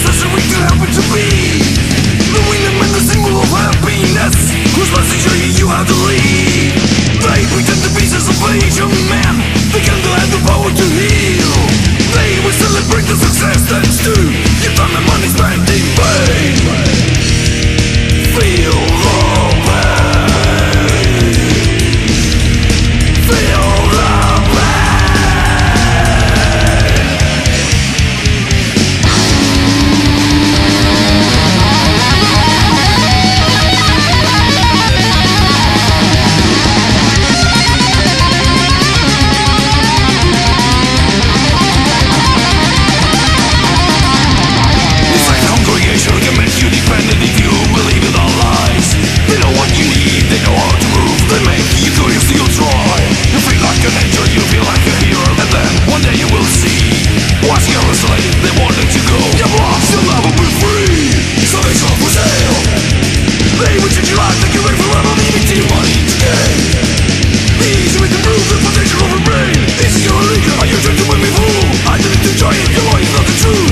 such a week to happen to be. Knowing them in the symbol of happiness, who's must show you how to lead. They pretend to be such a Asian man, they can't have the power to heal. They will celebrate the success that's due. Your time and money spent in vain. Feel love. Are you trying to make me fool? I didn't enjoy it, your life is not the truth.